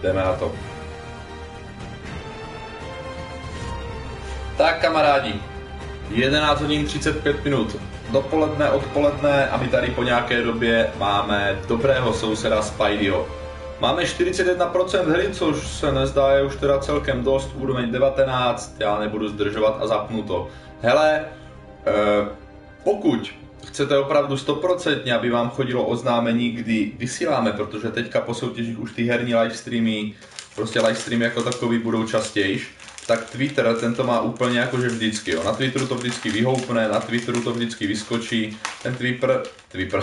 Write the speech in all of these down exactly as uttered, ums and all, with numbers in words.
Jdeme na to. Tak kamarádi, jedenáct hodin třicet pět minut. Dopoledne, odpoledne a my tady po nějaké době máme dobrého souseda Spideyho. Máme čtyřicet jedna procent hry, což se nezdá je už teda celkem dost, úroveň devatenáct, já nebudu zdržovat a zapnu to. Hele, eh, pokud chcete opravdu sto procent, aby vám chodilo oznámení, kdy vysíláme, protože teďka po soutěžích už ty herní livestreamy, prostě livestreamy jako takový budou častější, tak Twitter, ten to má úplně jakože vždycky, jo. Na Twitteru to vždycky vyhoupne, na Twitteru to vždycky vyskočí, ten Twitter, Twitter,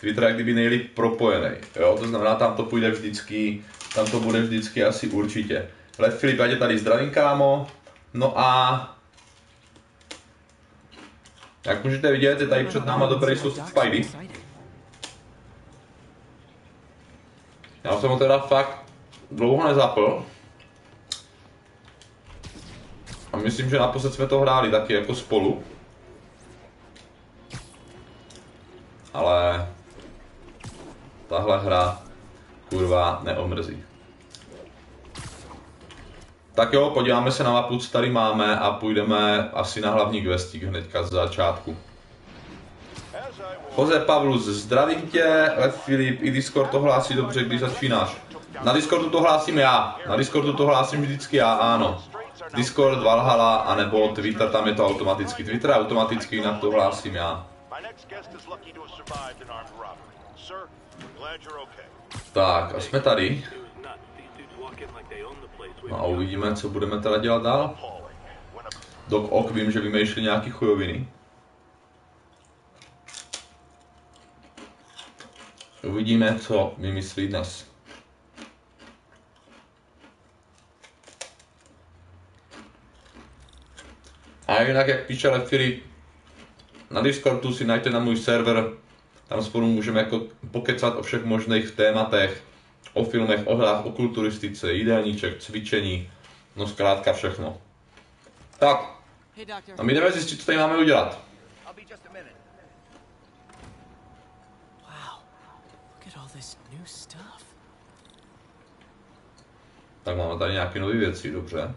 Twitter jak kdyby nejlíp propojený, jo, to znamená, tam to půjde vždycky, tam to bude vždycky asi určitě. Lef Filip, já tě tady zdravím, kámo, no a... Jak můžete vidět, je tady před náma dobrý soused Spidey. Já jsem ho teda fakt dlouho nezapl. A myslím, že naposled jsme to hráli taky jako spolu. Ale... tahle hra kurva neomrzí. Tak jo, podíváme se na mapu, co tady máme a půjdeme asi na hlavní questík hnedka z začátku. Jose Pavlus, zdravím tě, Lev Filip, i Discord to hlásí dobře, když začínáš. Na Discordu to hlásím já, na Discordu to hlásím vždycky já, ano. Discord, Valhalla, anebo Twitter, tam je to automaticky. Twitter automaticky, jinak to hlásím já. Tak, a jsme tady. No a uvidíme, co budeme teda dělat dál. Doc Ock, vím, že vymýšlí nějaký chujoviny. Uvidíme, co vymyslí dnes. A jinak, jak píše Lefiri, na Discordu si najděte na můj server, tam spolu můžeme jako pokecat o všech možných tématech, o filmech, o hrách, o kulturistice, jídelníček, cvičení, no zkrátka všechno. Tak, a my jdeme zjistit, co tady máme udělat. Tak máme tady nějaké nové věci, dobře.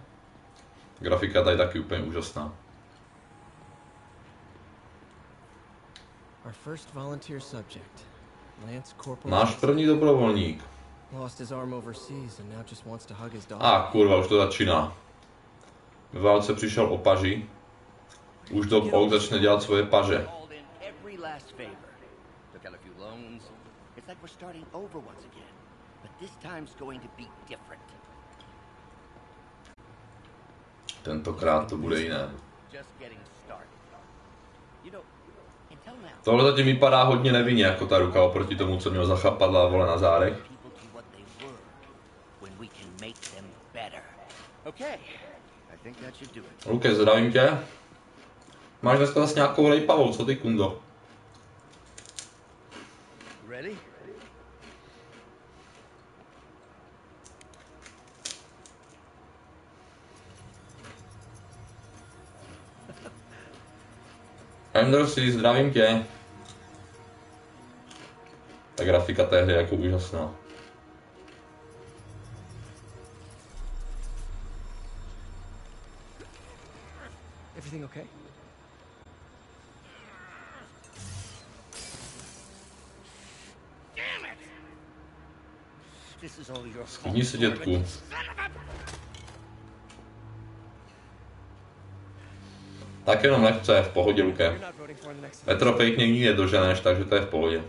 Grafika tady taky úplně úžasná. Náš první dobrovolník. A ah, kurva, už to začíná. Ve válce přišel o paži. Už Doc Ock začne dělat svoje paže. Tentokrát to bude jiné. Tohle zatím vypadá hodně nevinně, jako ta ruka oproti tomu, co měl za chapadla a vole na zádech. Luke, zdravím tě. Máš dneska zase nějakou rejpavou, co ty, kundo? Andersi, zdravím tě. Ta grafika té hry je jako úžasná. Sklidni se, dětku. Tak jenom lehce, v pohodě, Luke. Petro pěkně nikdy nedoženeš, takže to je v pohodě.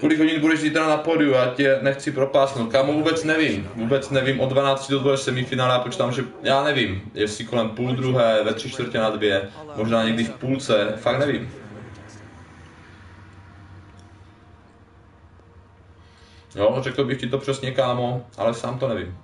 Kolik hodin budeš zítra na pódiu, já tě nechci propásnout. Kámo, vůbec nevím, vůbec nevím, od dvanácti do dvou semifinále, já počítám, že já nevím, jestli kolem půl druhé, ve tři čtvrtě na dvě, možná někdy v půlce, fakt nevím. Jo, řekl bych ti to přesně, kámo, ale sám to nevím.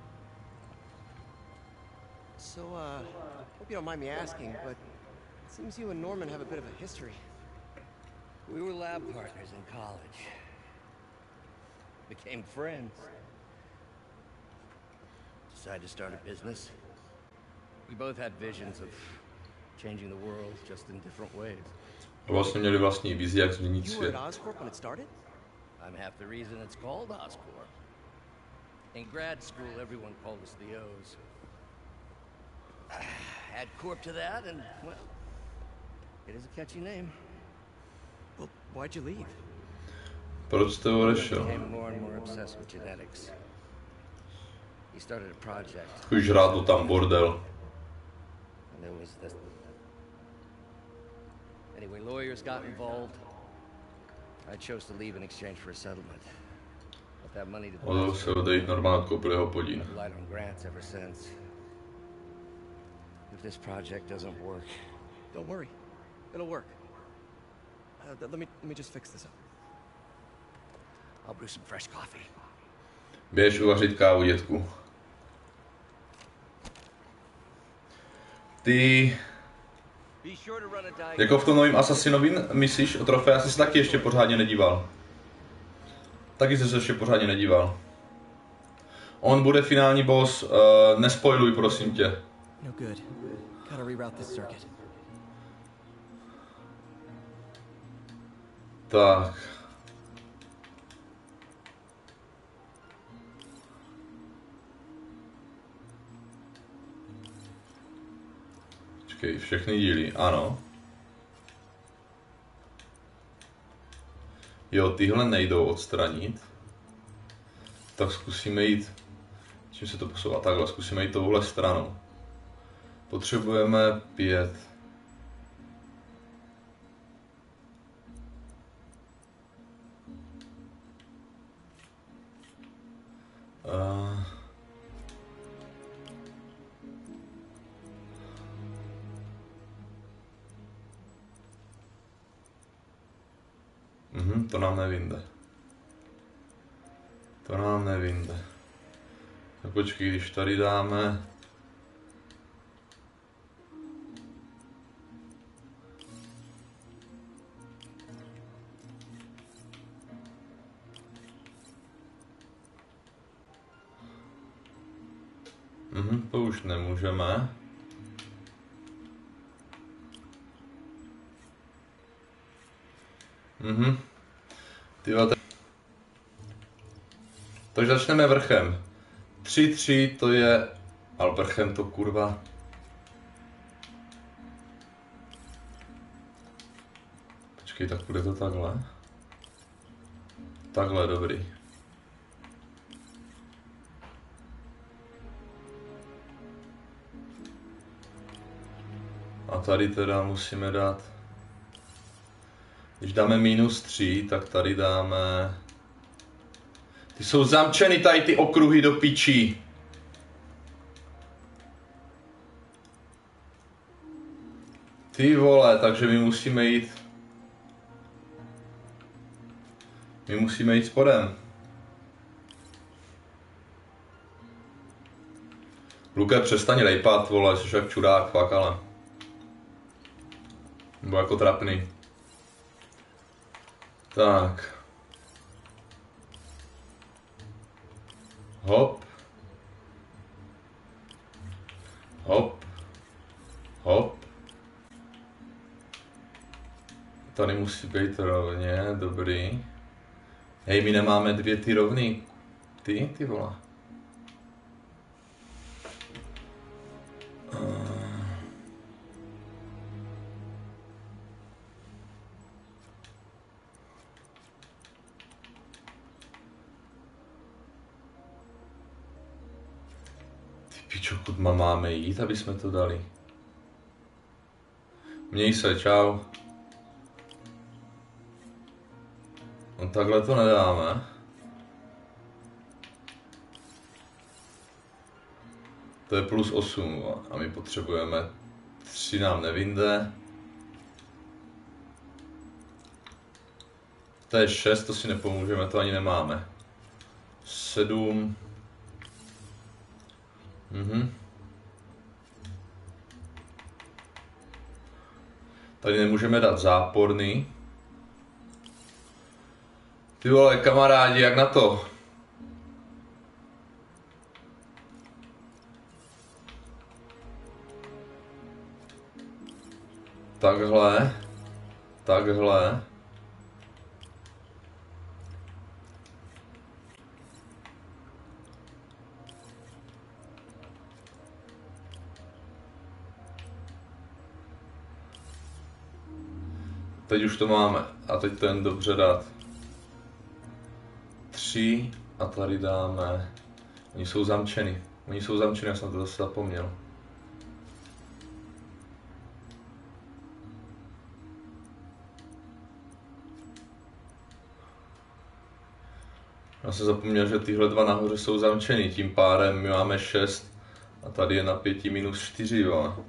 changing the world just in different ways. Vlastně měli vlastní vizi, jak změnit svět. I'm half the reason it's called Oscorp. In grad school, everyone called us the O's. Add Corp to that, and well, it is a catchy name. Well, why'd you leave? Proč jste odešel? Už rád tam bordel. Odal se odejít normálně pro jeho podíl. If this project doesn't work, don't worry, it'll work. Uh, let me let me just fix this up. I'll brew some fresh coffee. Běž uvařit kávu, dětku. Ty... Jako v tom novým Assassinovým, myslíš o trofé? Já jsi se taky ještě pořádně nedíval. Taky jsi se ještě pořádně nedíval. On bude finální boss, uh, nespoiluj, prosím tě. No good. Gotta reroute this circuit. Tak. Čekej, všechny díly, ano. Jo, tyhle nejdou odstranit. Tak zkusíme jít, čím se to posouvá, takhle, zkusíme jít touhle stranou. Potřebujeme pět. Uh. Mhm, to nám nevinde. To nám nevinde. Tak počkej, když tady dáme... Mhm, to už nemůžeme. Mhm. Te... Takže začneme vrchem. tři tři to je... Ale vrchem to kurva. Počkej, tak bude to takhle. Takhle, dobrý. A tady teda musíme dát, když dáme minus tři, tak tady dáme, ty jsou zamčeny tady ty okruhy do pičí. Ty vole, takže my musíme jít, my musíme jít spodem. Luke, přestaň lejpat, vole, jsi jak čurák, fakt ale. Byl jako trapný. Tak. Hop. Hop. Hop. Tady musí být rovně, dobrý. Hej, my nemáme dvě ty rovný. Ty, ty vole. Kudma máme jít, aby jsme to dali. Měj se, čau. No takhle to nedáme. To je plus osm a my potřebujeme tři, nám nevinde. To je šest, to si nepomůžeme, to ani nemáme. sedm. Mhm. Tady nemůžeme dát záporný. Ty vole, kamarádi, jak na to? Takhle. Takhle. Teď už to máme a teď to jen dobře dát. Tři a tady dáme. Oni jsou zamčeny. Oni jsou zamčeny, já jsem to zase zapomněl. Já jsem zapomněl, že tyhle dva nahoře jsou zamčeny, tím pádem my máme šest a tady je na pěti minus čtyři, jo.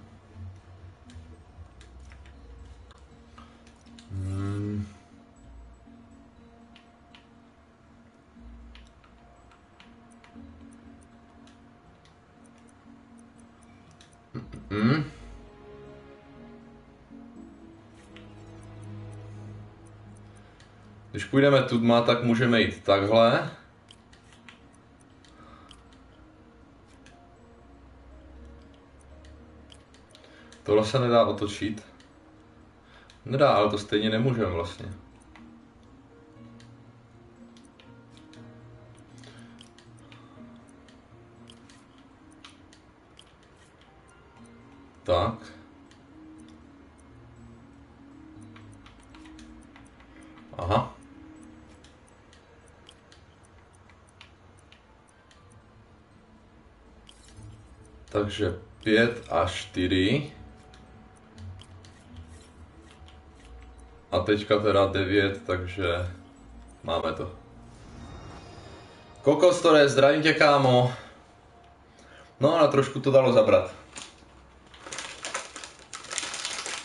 Když půjdeme tudma, tak můžeme jít takhle. Tohle se nedá otočit. Nedá, ale to stejně nemůžeme vlastně. Tak. Aha. Takže pět a čtyři. A teďka teda devět, takže máme to. Kokostore, zdravím tě, kámo. No a trošku to dalo zabrat.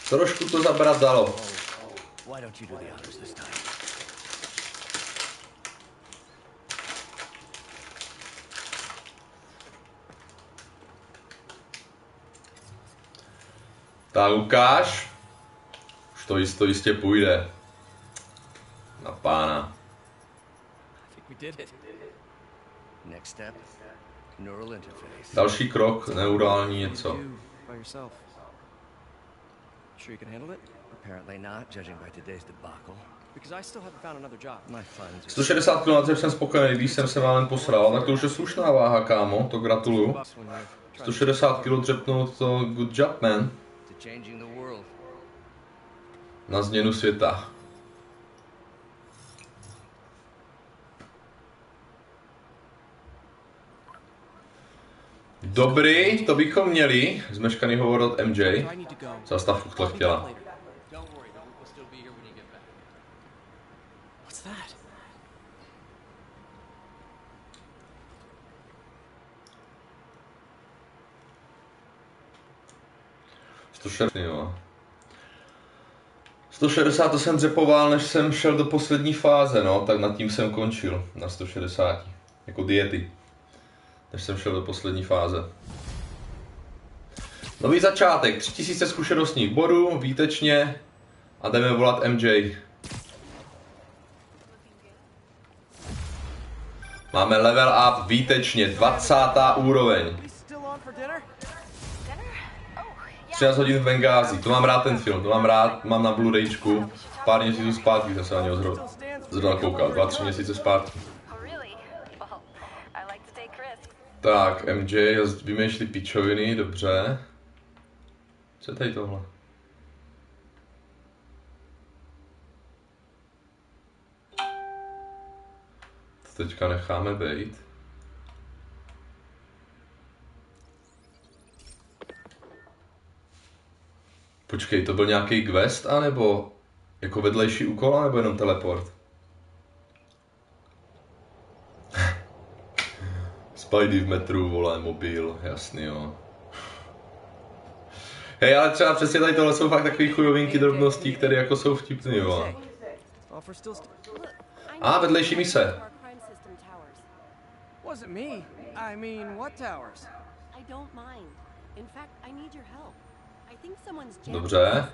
Trošku to zabrat dalo. Tak ukáž, už to jisto, jistě půjde. Na pána. Další krok, neurální něco. Sure you can handle it? Apparently not, judging by today's debacle. Because I still haven't found another job. My funds. sto šedesát kilometrů jsem spokojený, když jsem se vám posral, tak to už je slušná váha, kámo, to gratuluju. sto šedesát kilogramů dřepnout, to good job, man. Na změnu světa. Dobrý, to bychom měli. Zmeškaný hovor od M J. Zastavku to chtěla. sto šedesát to jsem dřepoval, než jsem šel do poslední fáze, no, tak nad tím jsem končil. Na sto šedesát. Jako diety. Než jsem šel do poslední fáze. Nový začátek, tři tisíce zkušenostních bodů, výtečně. A jdeme volat M J. Máme level up, výtečně, dvacátá úroveň. třináct hodin v Bengázi, to mám rád ten film, to mám rád, mám na Blu-rayčku. Pár měsíců zpátky jsem se na něho zrovna koukal, dva, tři měsíce zpátky. Tak, M J, vymýšlí pičoviny, dobře. Co je tady tohle? To teďka necháme být. Počkej, to byl nějaký quest, anebo jako vedlejší úkol, anebo jenom teleport? Spidey v metru, vole, mobil, jasný, jo. Hej, ale třeba přesně tady tohle jsou fakt takový chujovinky drobností, které jako jsou vtipný, jo. A ah, vedlejší mise. Dobře.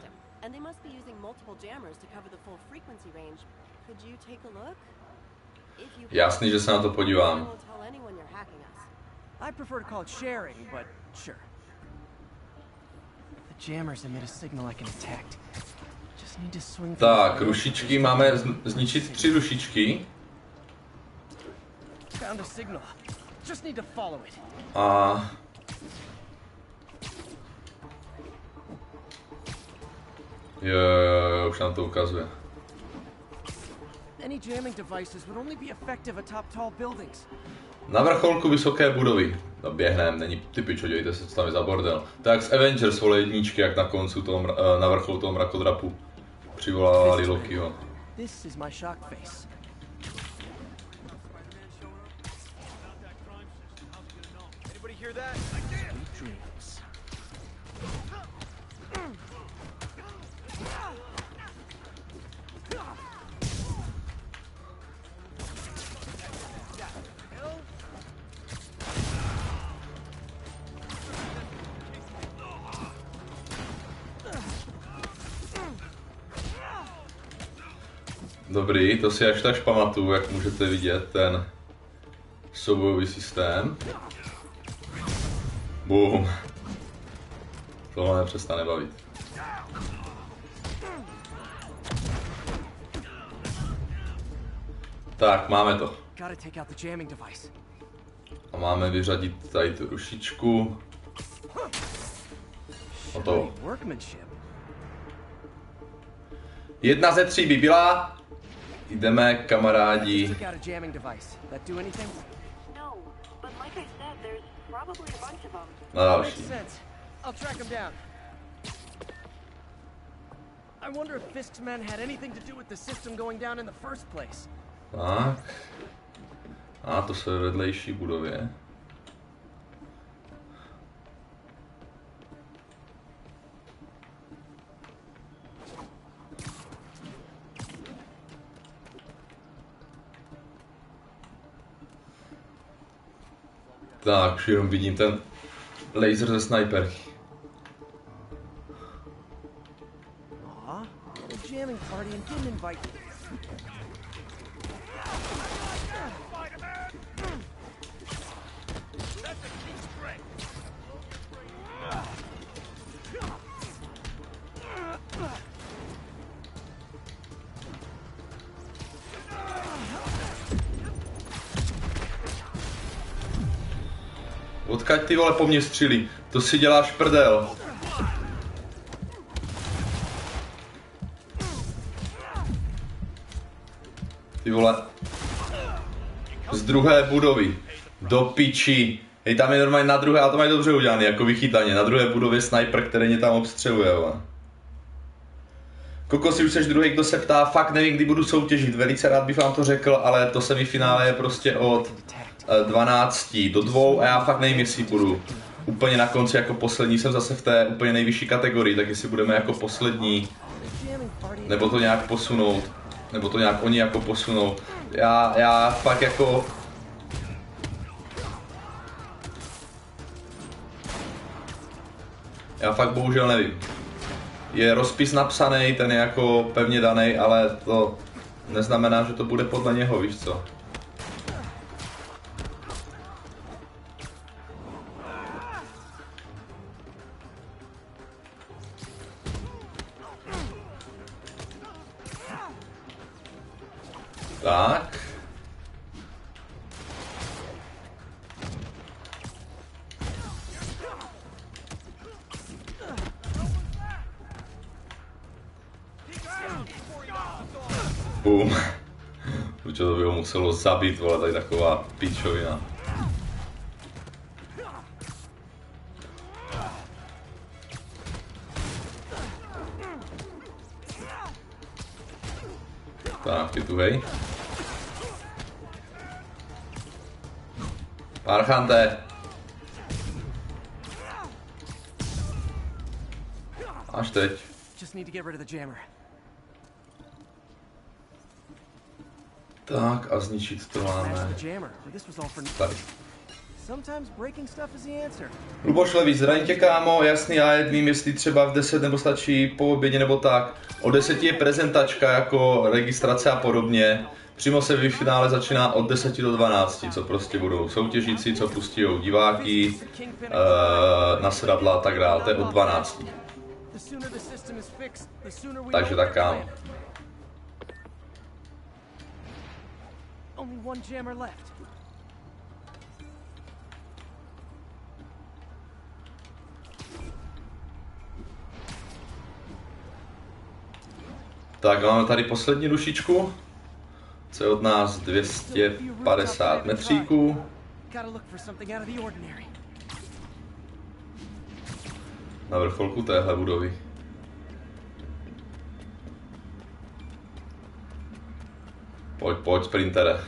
Jasný, že se na to podívám. Tak, rušičky máme zničit tři rušičky. A jo, jo, jo, už nám to ukazuje. Na vrcholku vysoké budovy. No běhnem, není typičo, dějte se, co tam je za bordel. Tak z Avengers, vole, jedničky, jak na koncu toho, na vrcholu toho mrakodrapu přivolávali Lokiho. Dobrý, to si až tak pamatuju, jak můžete vidět, ten soubojový systém. Boom. Tohle mě přestane bavit. Tak, máme to. A máme vyřadit tady tu rušičku. Hotovo. Jedna ze tří by byla. Jdeme, kamarádi. Na další. Tak. A to se vedlejší budově. Tak, už jenom vidím ten laser ze sniperky. Odkud ty vole po mně střílí? To si děláš prdel. Ty vole. Z druhé budovy. Do piči. Hej, tam je normálně na druhé, ale to mají dobře udělané, jako vychytaně. Na druhé budově sniper, který mě tam obstřeluje. Kokos, už jsi druhý, kdo se ptá, fakt nevím, kdy budu soutěžit. Velice rád bych vám to řekl, ale to semifinále je prostě od dvanácti do dvou a já fakt nevím, jestli budu úplně na konci jako poslední, jsem zase v té úplně nejvyšší kategorii, tak jestli budeme jako poslední, nebo to nějak posunout, nebo to nějak oni jako posunou. Já, já fakt jako... Já fakt bohužel nevím. Je rozpis napsaný, ten je jako pevně daný, ale to neznamená, že to bude podle něho, víš co? Tak. Bum. Určitě to by ho muselo zabít, vole, tady taková pičovina. Tak, ty tu hej. Archante. Až teď. Tak a zničit to máme. Tady. Luboš Levíš, zraň tě, kámo, jasný, já jedním, jestli třeba v deset nebo stačí po obědě nebo tak. O deset je prezentačka jako registrace a podobně. Přímo se v finále začíná od deseti do dvanácti, co prostě budou soutěžící, co pustí diváky, e, nasedadla a tak dále, to je od dvanácti. Takže tak, kámo. Tak, máme tady poslední rušičku. Co je od nás dvě stě padesát metříků. Na vrcholku téhle budovy. Pojď, pojď, sprintere.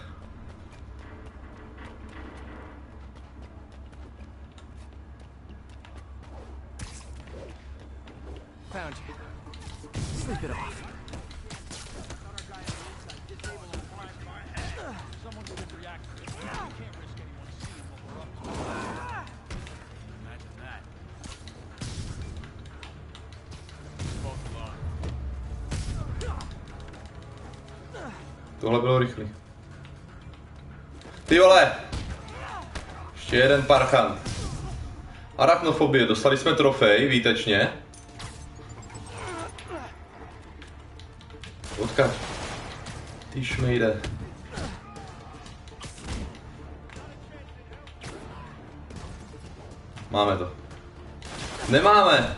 Tohle bylo rychlý. Ty vole! Ještě jeden parchant. Arachnofobie, dostali jsme trofej výtečně. Odkaď. Ty šmejde. Máme to. Nemáme!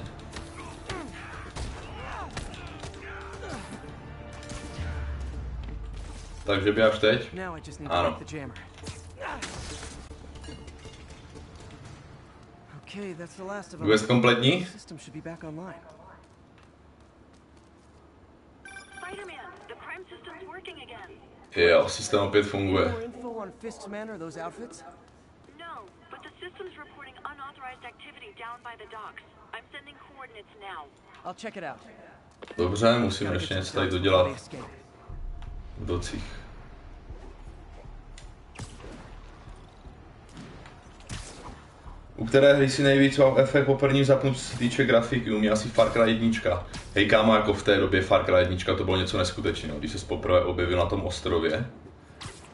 Takže by až teď? Ano. Quest kompletní? Jo, systém opět funguje. Dobře, musím ještě něco tady dodělat. V docích. U které hry si nejvíc mám efekt po prvním zapnutí se týče grafiky, u mě asi Far Cry jedna. Hej kámo, jako v té době Far Cry jedna to bylo něco neskutečného, když se poprvé objevil na tom ostrově.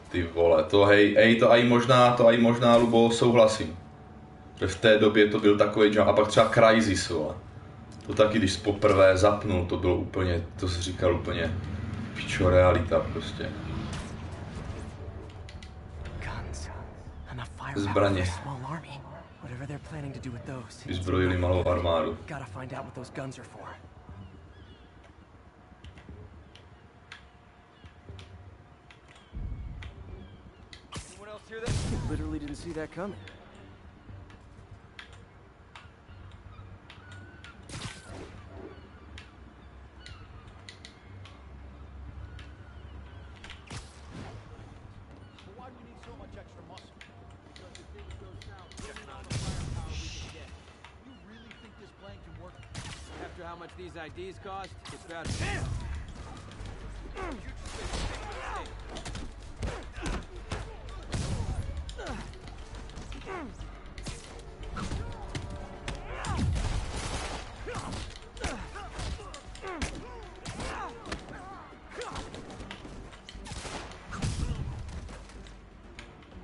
Ty vole, to hej, hej, to aj možná, to aj možná, Lubo, souhlasím. Že v té době to byl takový jump, a pak třeba Crysis, vole. To taky, když poprvé zapnul, to bylo úplně, to jsi říkal úplně. Pičo, realita prostě. Zbraně. Vyzbrojili malou armádu.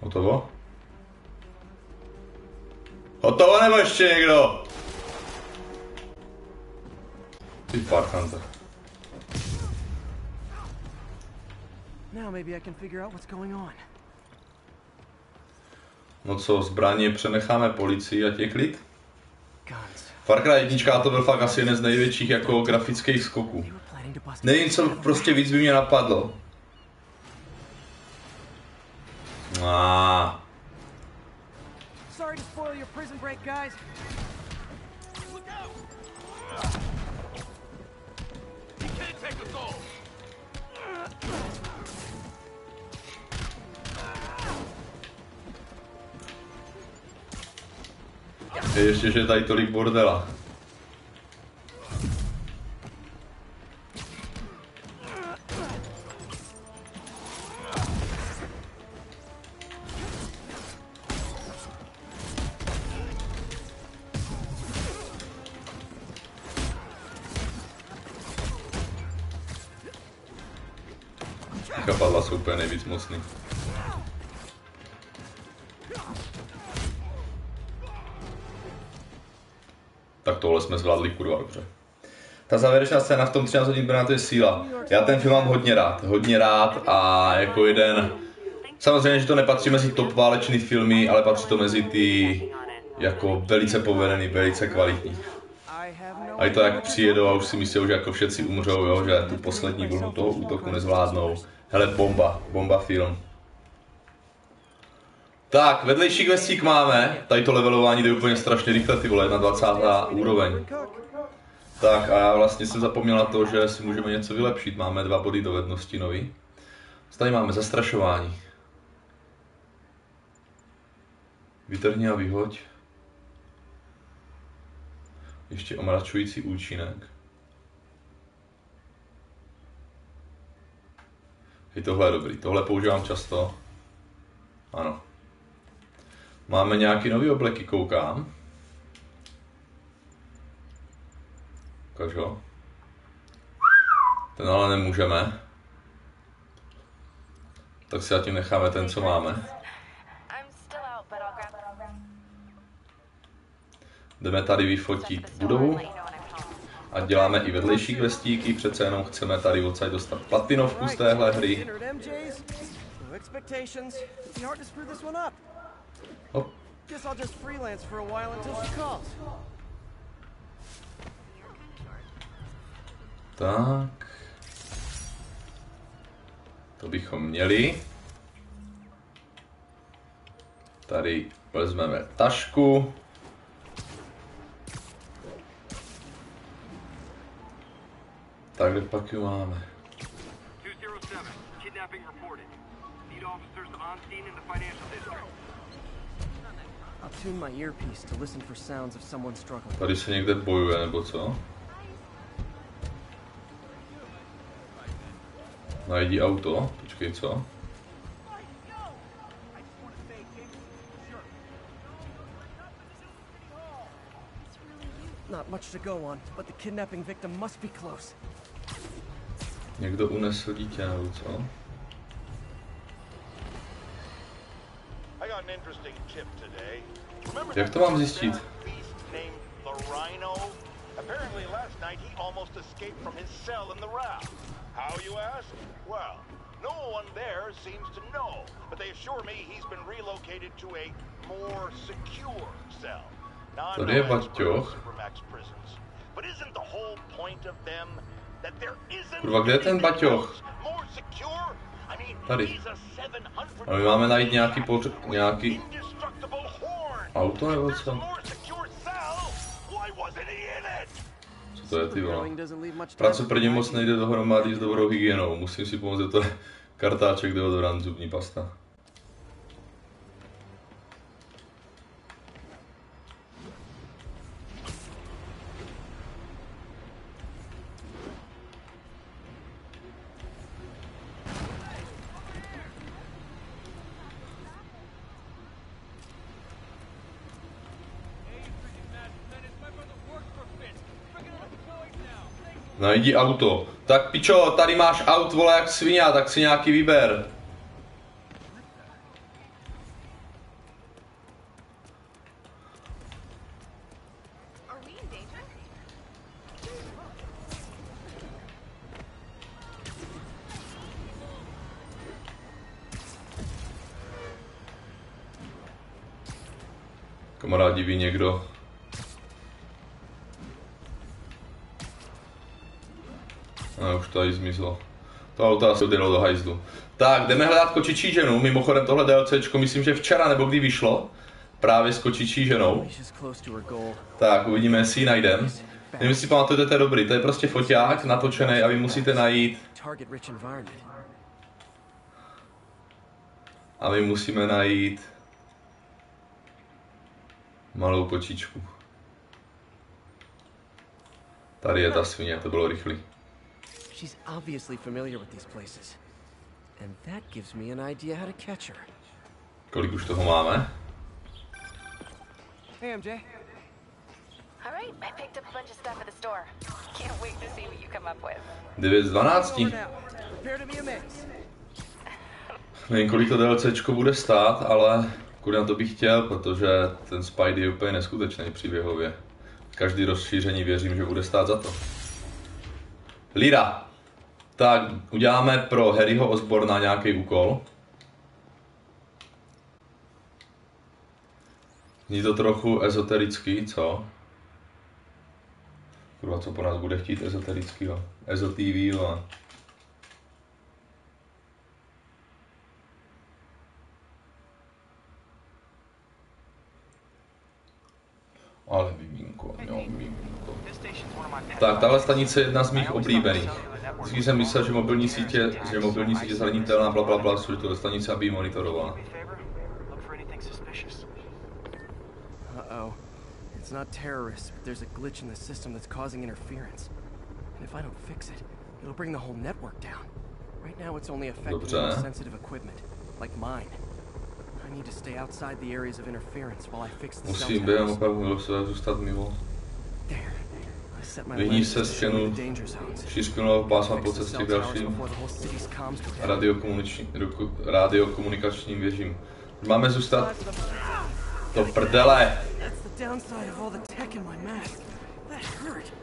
Hotovo? Hotovo nebo ještě někdo? Ty parchanta. No co, zbraně přenecháme policii, a je klid? Far Cry jednička to byl fakt asi jeden z největších jako grafických skoků. Nevím, co prostě víc by mě napadlo. Ah. Je ještě, že je tady tolik bordela. Kapadla jsou úplně nejvíc mocný. Tak tohle jsme zvládli kurva dobře. ta závěrečná scéna v tom třináct hodin Brna, to je síla. Já ten film mám hodně rád, hodně rád a jako jeden... Samozřejmě, že to nepatří mezi top válečný filmy, ale patří to mezi ty jako velice povedený, velice kvalitní. A i to, jak přijedou a už si myslí, že jako všetci umřou, jo, že tu poslední vlnu toho útoku nezvládnou. Hele, bomba, bomba film. Tak, vedlejší questík máme. Tady to levelování jde úplně strašně rychle, ty vole, dvacátá první úroveň. Tak a já vlastně jsem zapomněl na to, že si můžeme něco vylepšit. Máme dva body dovednosti nový. Tady máme zastrašování. Vytrhni a vyhoď. Ještě omračující účinek. Hej, tohle je dobrý, tohle používám často. Ano. Máme nějaký nový obleky, koukám. Ukaž ho. Ten ale nemůžeme. Tak si zatím necháme ten, co máme. Jdeme tady vyfotit budovu a děláme i vedlejší questíky, přece jenom chceme tady odsaď dostat platinovku z téhle hry. Hop. Tak. To bychom měli. Tady vezmeme tašku. Tak kde pak ji máme? Tady se někde bojuje, nebo co? Najdi auto, počkej, co? Někdo unesl dítě, nebo co? Jak to mám zjistit? Tady je Baťoch. Kurva, kde je ten Baťoch? Tady. A my máme najít nějaký poř... nějaký... auto nebo co? Co to je, ty vole? Práce pro ně moc nejde dohromady s dobrou hygienou. Musím si pomoct, že to je kartáček deodorant, zubní pasta. Najdi auto. Tak pičo, tady máš aut, vole, jak svině, tak si nějaký vyber. Kamarádi, ví někdo? No, už to tady zmizlo. To auto asi odjelo do hajzdu. Tak, jdeme hledat kočičí ženu. Mimochodem tohle DLCčko, myslím, že včera nebo kdy vyšlo. Právě s kočičí ženou. Tak, uvidíme, jestli ji najdeme. Nevím, jestli pamatujete, to je dobrý. To je prostě foťák natočený a vy musíte najít... A my musíme najít... malou kočičku. Tady je ta svině, to bylo rychlý. She's obviously familiar with these places, and that gives me an idea how to catch her. Kolik už toho máme? Hey, M J. All right, I picked up a bunch of stuff at the store. Can't wait to see what you come up with. devět z dvanácti. Nevím, kolik to DLCčko bude stát, ale kudy na to bych chtěl, protože ten Spidey je úplně neskutečný příběhově. Každý rozšíření věřím, že bude stát za to. Lira. Tak, uděláme pro Harryho Osborna nějaký úkol. Zní to trochu ezoterický, co? Kurva, co po nás bude chtít ezoterickýho? Ezotivýho. Ale vymínko, jo, vymínko. Tak, tahle stanice je jedna z mých oblíbených. Vždycky jsem myslel, že mobilní sítě, že mobilní sítě zranitelná, blablabla, což to stanice, aby ji monitorovala. It's not terrorists, but there's a glitch in the system that's causing interference. And if I don't fix it, it'll bring the whole network down. Right now it's only affecting sensitive equipment, like mine. I need to stay outside the areas of interference while I fix the system. There. I set my lens to the danger zones. Šířkového pásma po cestě k dalším radiokomunikačním věžím. Máme zůstat do prdele. Downside of all the tech in my mask. That hurt.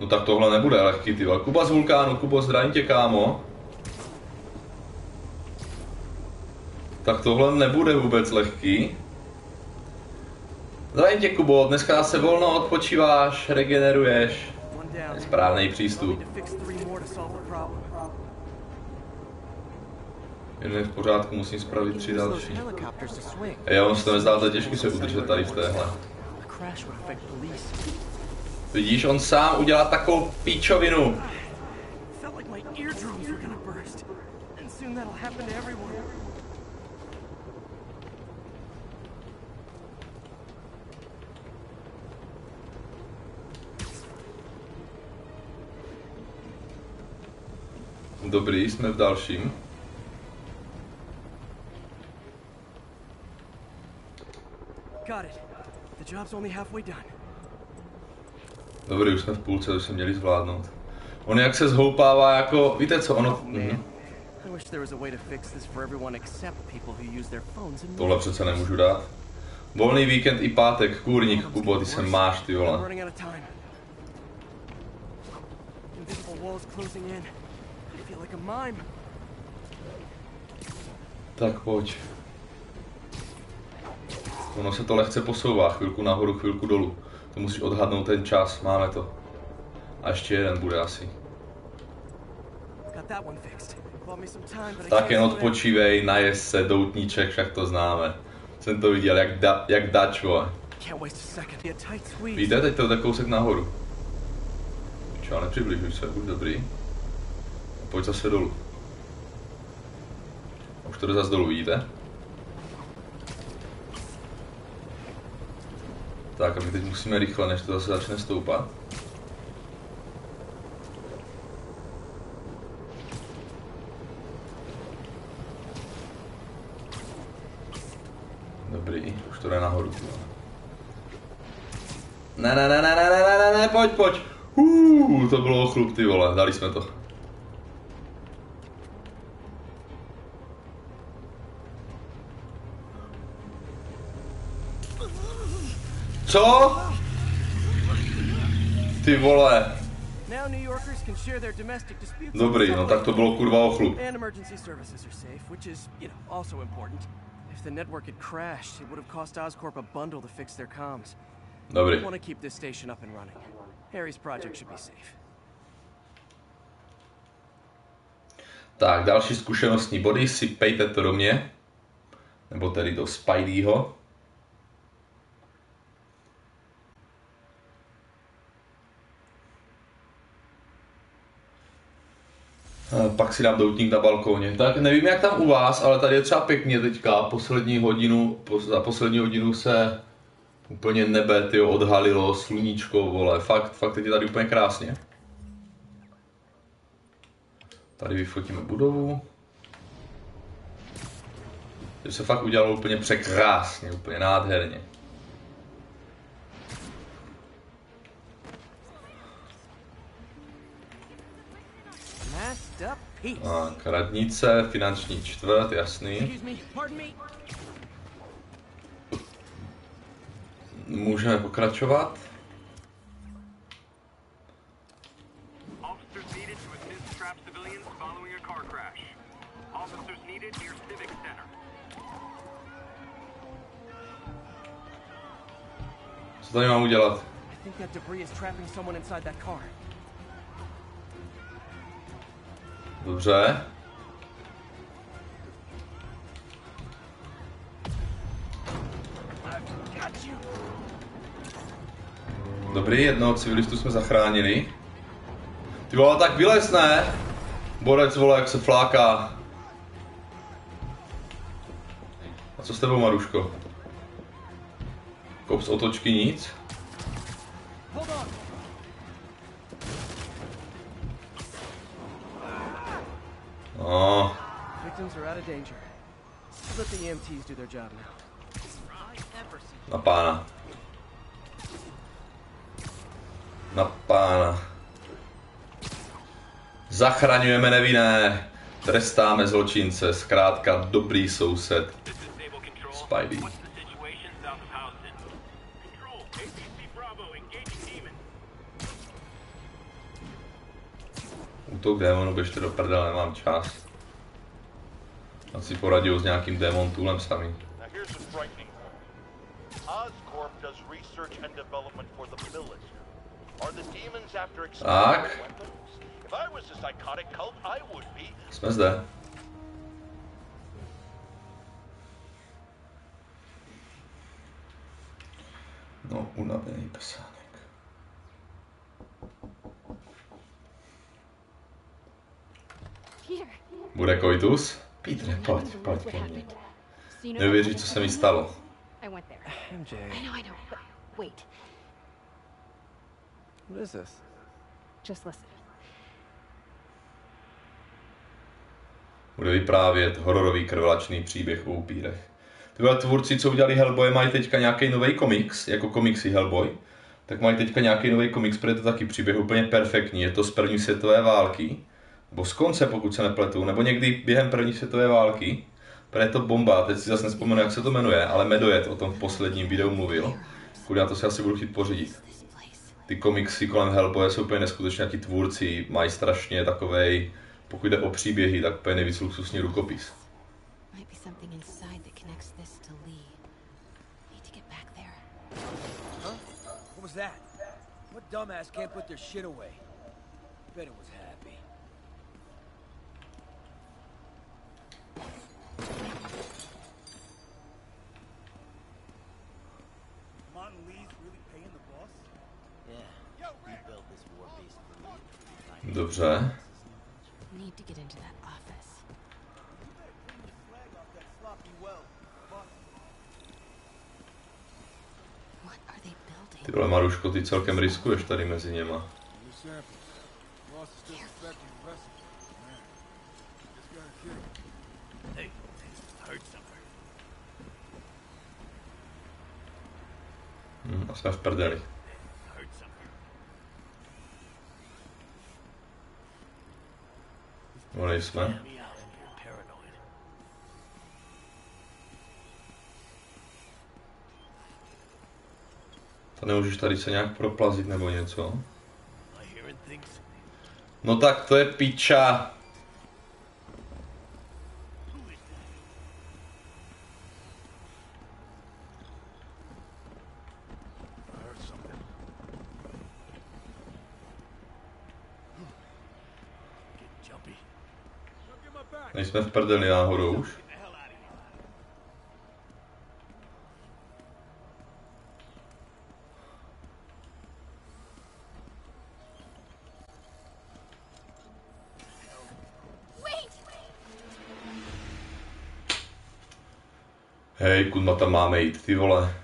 No tak tohle nebude lehký, ty vole. Kuba z vulkánu, Kubo, zdraň tě, kámo. Tak tohle nebude vůbec lehký. Zdraň tě, Kubo, dneska se volno odpočíváš, regeneruješ. Správný přístup. Jen v pořádku, musím spravit tři další. Ej, já vám se to nezdáte, těžko se udržet tady v téhle. Vidíš, on sám udělá takovou píčovinu. Dobrý, jsme v dalším. Dobrý, už jsme v půlce, už jsme měli zvládnout. On jak se zhoupává jako, víte co, ono... Mhm. Tohle přece nemůžu dát. Volný víkend i pátek, kůrník, Kubo, ty se máš, ty vole. Tak pojď. Ono se to lehce posouvá, chvilku nahoru, chvilku dolů. To musíš odhadnout ten čas, máme to. A ještě jeden bude asi. Tak jen odpočívej, najez se, doutníček, však to známe. Jsem to viděl, jak, da, jak dač, vole. Víte, teď to jde kousek nahoru. Čo, nepřibližuj se, už dobrý. Pojď zase dolů. Už to jde zase dolů, vidíte? Tak a my teď musíme rychle, než to zase začne stoupat. Dobrý, už to jde nahoru. Ne, ne, ne, ne, ne, ne, ne, ne, pojď, pojď. Uuu, to bylo chlup, ty vole, dali jsme to. Co? Ty vole. Dobrý, no tak to bylo kurva ochlup. Dobrý. Tak, další zkušenostní body si pejte to do mě. Nebo tedy do Spideyho. Pak si dám doutník na balkóně. Tak nevím jak tam u vás, ale tady je třeba pěkně teďka. Poslední hodinu, pos, za poslední hodinu se úplně nebe, tyjo, odhalilo, sluníčko, vole. Fakt, fakt teď je tady úplně krásně. Tady vyfotíme budovu. Teď se fakt udělalo úplně překrásně, úplně nádherně. A radnice, finanční čtvrt, jasný. Můžeme pokračovat. needed near Civic Center. Co tady mám udělat? I think that debris is trapping someone inside that car. Dobře. Dobrý, jednoho civilistu jsme zachránili. Ty vole, tak vylez, ne? Borec, vole, jak se fláká. A co s tebou, Maruško? Kop z otočky nic? No. Na pána. Na pána. Zachraňujeme nevinné. Trestáme zločince. Zkrátka dobrý soused. Spidey. Útok démonu, běžte do prdele, nemám čas. A si poradil s nějakým démon toolem sami. Oscorp does research and development for the village. Are the demons after explosive weapons? If I was a psychotic cult, I would be. Jsme zde. No, unavený pesánek. Bude koitus? Petre, pojď, pojď po mě. Nevěří, co se mi stalo. M J. What is this? Just listen. Bude vyprávět hororový krvelačný příběh o upírech. Tyhle tvůrci, co udělali Hellboy, mají teďka nějaký nový komiks, jako komiksy Hellboy. Tak mají teďka nějaký nový komiks, protože je to taky příběh úplně perfektní. Je to z první světové války, nebo z konce, pokud se nepletu, nebo někdy během první světové války. Protože je to bomba, teď si zase nespomenu, jak se to jmenuje, ale Medojet o tom v posledním videu mluvil. Kudy, já to si asi budu chtít pořídit. Ty komiksy kolem Hellboye jsou úplně neskutečně, ti tvůrci mají strašně takovej, pokud jde o příběhy, tak úplně nejvíc luxusní rukopis. Dobře. Ty vole, Maruško, ty celkem riskuješ tady mezi něma. Hm, a jsme v prdeli. No nejsme. To nemůžeš tady se nějak proplazit nebo něco? No tak to je piča. Nejsme v prdeli náhodou už. Hej, kudma tam máme jít, ty vole.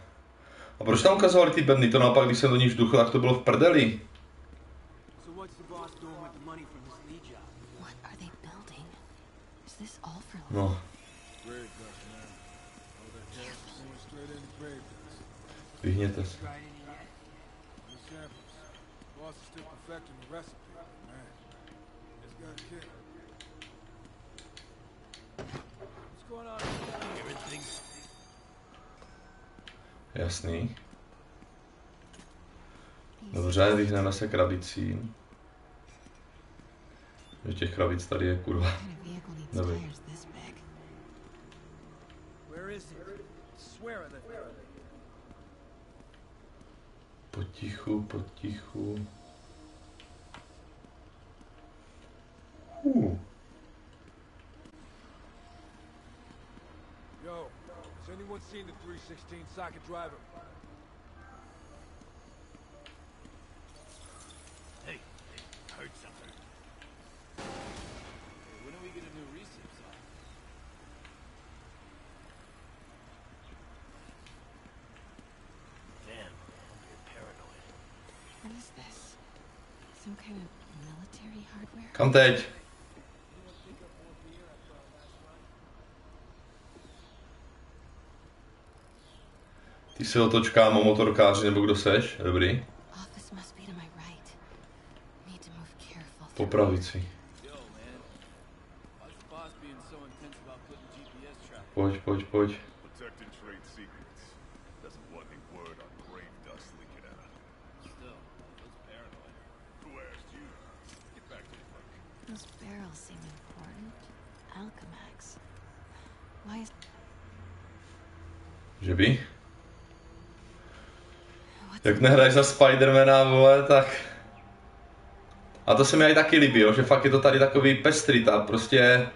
A proč tam ukazovali ty bedny? To naopak, když jsem do nich vduchl, tak to bylo v prdeli. No. Vyhněte se. Jasný. Dobře, vyhneme se krabicím. Že těch krabic tady je kurva. Nevím. is it? Swear it. Potichu, potichu. Ooh. Yo, has anyone seen the three sixteen socket driver? Hey, I heard something. Hey, when do we get a new receipt socket? Damn, you're paranoid. What is this? Some kind of military hardware? Contact. Ty se otočkám o motorkáři, nebo kdo seš? Dobrý. Po pravici. Pojď, pojď, pojď. Že by? Jak nehraješ za Spidermana, vole, tak... A to se mi aj taky líbí, jo, že fakt je to tady takový pestrit a prostě...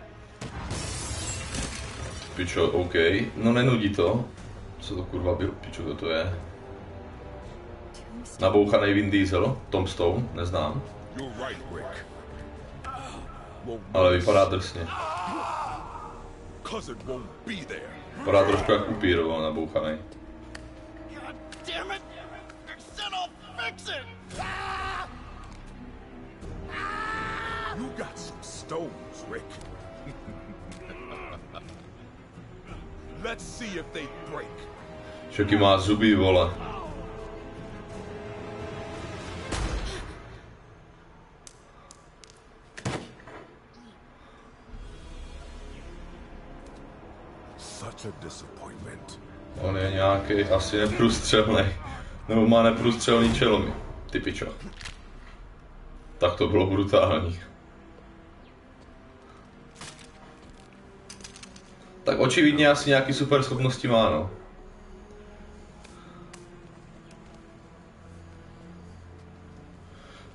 Pičo, OK, no nenudí to. Co to kurva bylo, pičo, kdo to je? Nabouchanej Vin Diesel, Tombstone, neznám. Ale vypadá drsně. Vypadá trošku jak upír, vole, nabouchanej. You got some stones, Rick. Let's see if they break. Čekaj, má zuby, vole. Such a disappointment. On je nějaký asi neprůstřelný. Nebo má neprůstřelný čelomy. Ty pičo. Tak to bylo brutální. Tak očividně asi nějaký super schopnosti má, no.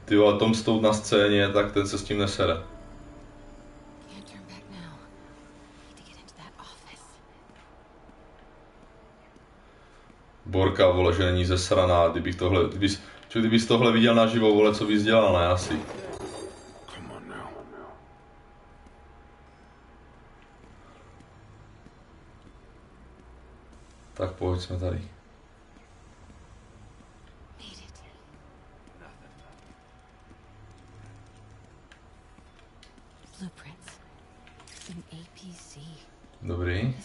Ty vole, Tombstone na scéně, tak ten se s tím nesere. Borka, vole, že není zesraná, kdybych tohle, kdybys, čo, kdybys tohle viděl naživo, vole, co bys dělal, ne, asi. Tak pojď, jsme tady. Dobrý.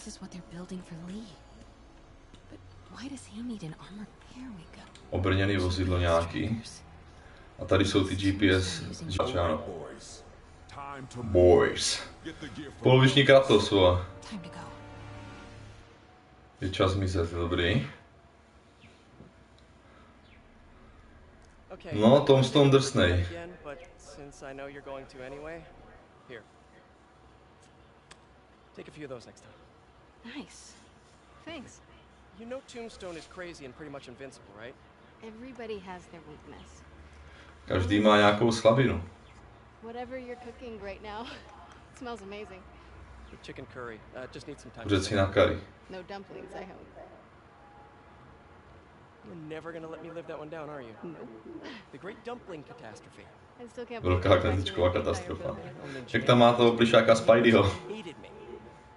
Obrněný vozidlo nějaký. A tady jsou ty G P S. Čáno. Boys. Poloviční Kratos. Je čas myslet, dobrý. No, Tombstone drsnej. Každý má nějakou slabinu. Chicken curry. Uh, just need some time. Řecina curry. No dumplings, I hope. You're never gonna let me live that one down, are you? Nope. The great dumpling catastrophe. I still can't believe it. Velká knedlíčková katastrofa. Jak tam má toho plišáka Spideyho?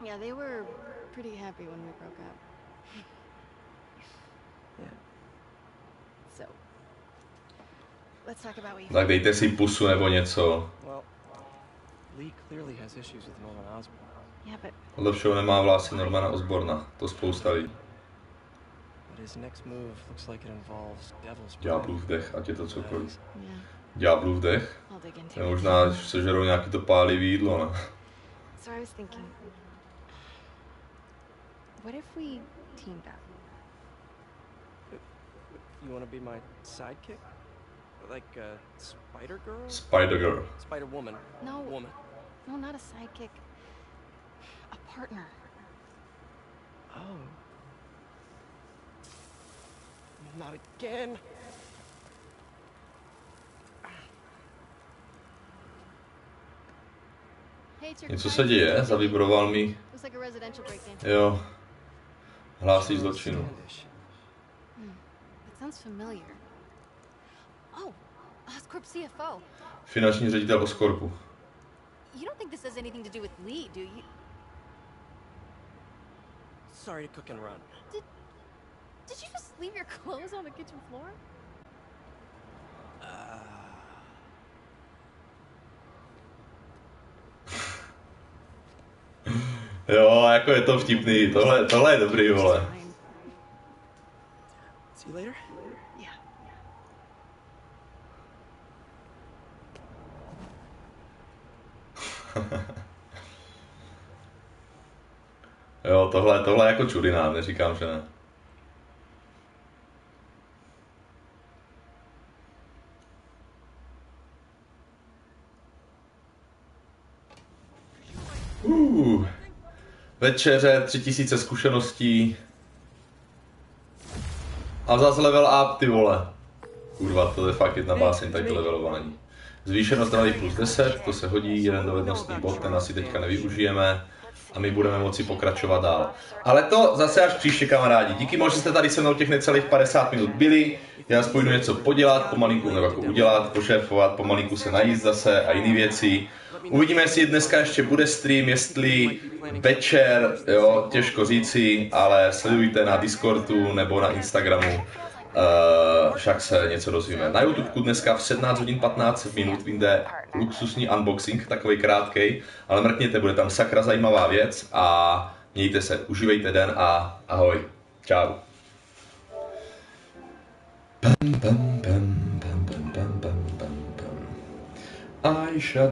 Yeah, they were pretty happy when we broke up. Yeah. So, let's talk about what you. Tak dejte si pusu nebo něco. Well, Lee clearly has issues with Norman Osborn. Lepšího nemá vlasy Normana Osborna, to spousta lidí. Ďáblův dech, ať je to cokoliv. Ďáblův dech? Ne, možná sežerou nějaký to pálivý jídlo, ne? Spider girl. No, not a sidekick. A partner. A Oh. Not again. Něco se děje, zavibroval mi. Jo. Hlásí zločinu. Finanční ředitel Oscorpu. Sorry to cook and run. Did, did you just leave your clothes on the kitchen floor? Uh... Jo, jako je to vtipný. Tohle, tohle je dobrý, vole. See you later? Yeah. Jo, tohle, tohle je jako čurina, neříkám, že ne. Uh, večeře, tři tisíce zkušeností. A zase level up, ty vole. Kurva, to je fakt jedna báseň, tak to levelování. Zvýšenost zdraví plus deset, to se hodí, jeden dovednostní bod, ten asi teďka nevyužijeme. A my budeme moci pokračovat dál. Ale to zase až příště, kamarádi. Díky moc, že jste tady se mnou těch necelých padesát minut byli. Já spojdu něco podělat, pomalinku nebo jako udělat, pošerfovat, pomalinku se najíst zase a jiné věci. Uvidíme, jestli dneska ještě bude stream, jestli večer, jo, těžko říci, ale sledujte na Discordu nebo na Instagramu. Uh, však se něco dozvíme. Na YouTubeku dneska v sedmnáct hodin patnáct minut vyjde luxusní unboxing, takový krátkej, ale mrkněte, bude tam sakra zajímavá věc a mějte se, užívejte den a ahoj, čau. I shall